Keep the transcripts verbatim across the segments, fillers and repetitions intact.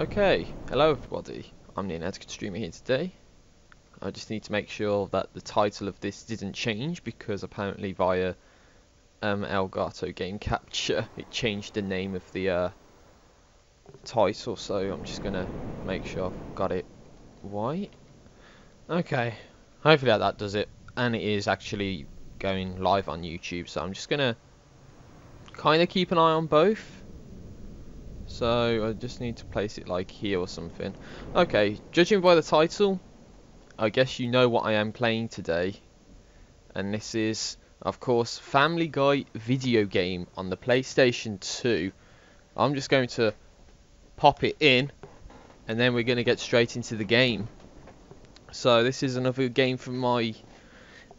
Okay, hello everybody, I'm the Inadequate Streamer here today. I just need to make sure that the title of this didn't change, because apparently via um, Elgato Game Capture it changed the name of the uh, title, so I'm just going to make sure I've got it right. Okay, hopefully that does it, and it is actually going live on YouTube, so I'm just going to kind of keep an eye on both. So I just need to place it like here or something. Okay, judging by the title, I guess you know what I am playing today. And this is, of course, Family Guy video game on the PlayStation two. I'm just going to pop it in, and then we're going to get straight into the game. So this is another game from my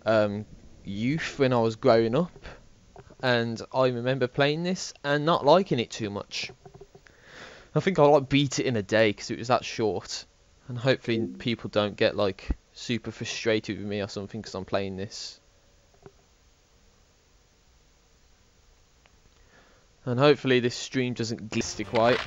um, youth when I was growing up. And I remember playing this and not liking it too much. I think I like beat it in a day because it was that short, and hopefully people don't get like super frustrated with me or something because I'm playing this. And hopefully this stream doesn't glitch quite.